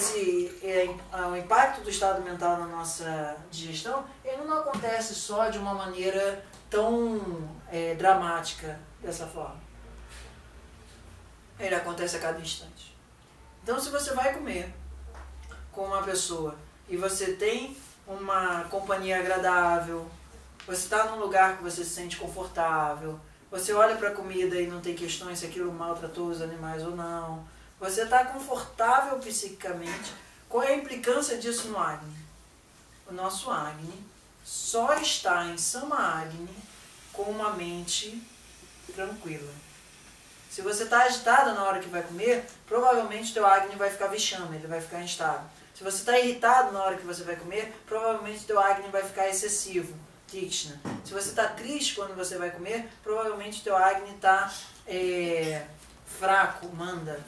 esse o impacto do estado mental na nossa digestão, ele não acontece só de uma maneira tão dramática dessa forma. Ele acontece a cada instante. Então, se você vai comer com uma pessoa e você tem uma companhia agradável, você está num lugar que você se sente confortável, você olha para a comida e não tem questões se aquilo maltratou os animais ou não, você está confortável psiquicamente, qual é a implicância disso no Agni? O nosso Agni só está em Sama Agni com uma mente tranquila. Se você está agitada na hora que vai comer, provavelmente o teu Agni vai ficar vishama, ele vai ficar instável. Se você está irritado na hora que você vai comer, provavelmente o teu Agni vai ficar excessivo, tikshna. Se você está triste quando você vai comer, provavelmente o teu Agni está fraco, manda.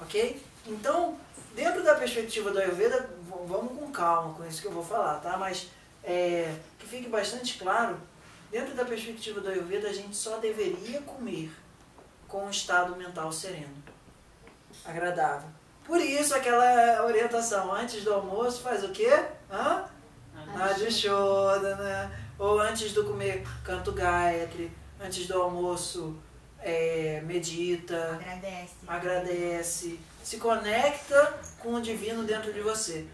Ok? Então, dentro da perspectiva do Ayurveda, vamos com calma com isso que eu vou falar, tá? Mas que fique bastante claro, dentro da perspectiva do Ayurveda, a gente só deveria comer com um estado mental sereno, agradável. Por isso aquela orientação, antes do almoço faz o quê? Hã? Nadi Shodana, ou antes do comer, canto Gayatri, antes do almoço, medita, agradece, se conecta com o divino dentro de você.